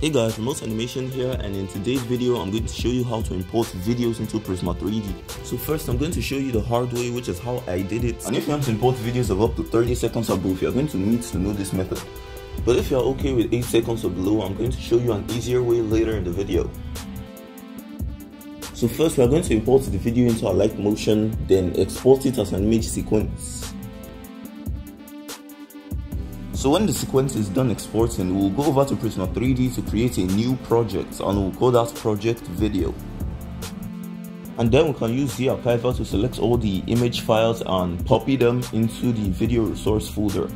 Hey guys, Remote Animation here, and in today's video I'm going to show you how to import videos into Prisma 3D. So first I'm going to show you the hard way, which is how I did it. And if you want to import videos of up to 30 seconds or above, you're going to need to know this method. But if you're okay with 8 seconds or below, I'm going to show you an easier way later in the video. So first we're going to import the video into Alight Motion, then export it as an image sequence. So when the sequence is done exporting, we'll go over to Prisma 3D to create a new project, and we'll call that Project Video. And then we can use the Zarchiver to select all the image files and copy them into the video resource folder.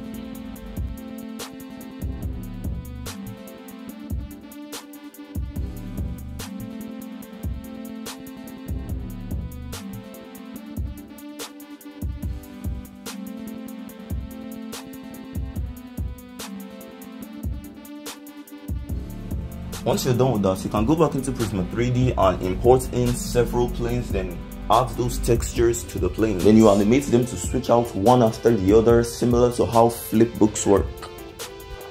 Once you're done with that, you can go back into Prisma 3D and import in several planes, then add those textures to the plane. Then you animate them to switch out one after the other, similar to how flipbooks work.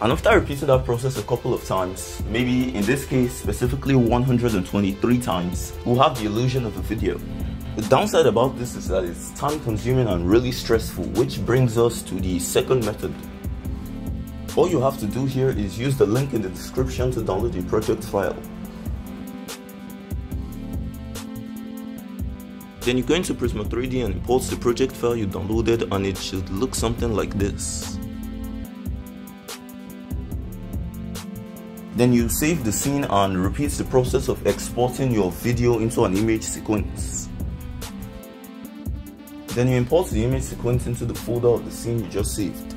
And after I repeated that process a couple of times, maybe in this case specifically 123 times, we'll have the illusion of a video. The downside about this is that it's time consuming and really stressful, which brings us to the second method. All you have to do here is use the link in the description to download the project file. Then you go into Prisma 3D and import the project file you downloaded, and it should look something like this. Then you save the scene and repeat the process of exporting your video into an image sequence. Then you import the image sequence into the folder of the scene you just saved.